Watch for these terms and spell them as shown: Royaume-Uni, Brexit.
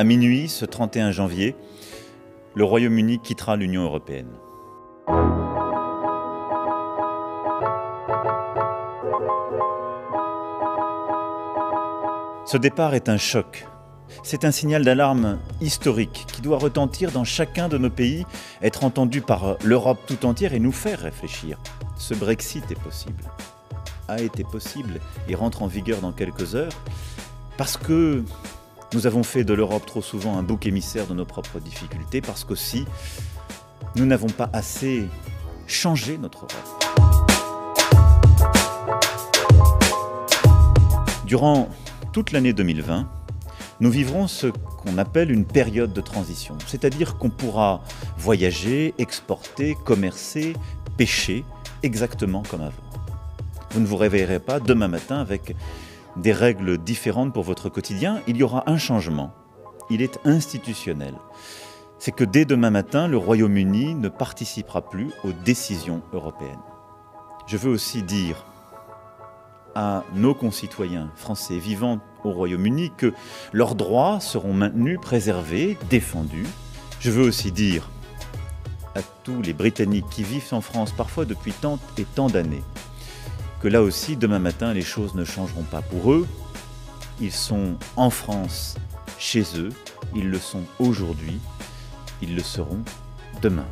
À minuit, ce 31 janvier, le Royaume-Uni quittera l'Union européenne. Ce départ est un choc. C'est un signal d'alarme historique qui doit retentir dans chacun de nos pays, être entendu par l'Europe tout entière et nous faire réfléchir. Ce Brexit est possible, a été possible et rentre en vigueur dans quelques heures parce que nous avons fait de l'Europe trop souvent un bouc émissaire de nos propres difficultés, parce qu'aussi nous n'avons pas assez changé notre Europe. Durant toute l'année 2020, nous vivrons ce qu'on appelle une période de transition, c'est-à-dire qu'on pourra voyager, exporter, commercer, pêcher, exactement comme avant. Vous ne vous réveillerez pas demain matin avec des règles différentes pour votre quotidien. Il y aura un changement. Il est institutionnel. C'est que dès demain matin, le Royaume-Uni ne participera plus aux décisions européennes. Je veux aussi dire à nos concitoyens français vivant au Royaume-Uni que leurs droits seront maintenus, préservés, défendus. Je veux aussi dire à tous les Britanniques qui vivent en France parfois depuis tant et tant d'années que là aussi, demain matin, les choses ne changeront pas pour eux. Ils sont en France, chez eux, ils le sont aujourd'hui, ils le seront demain.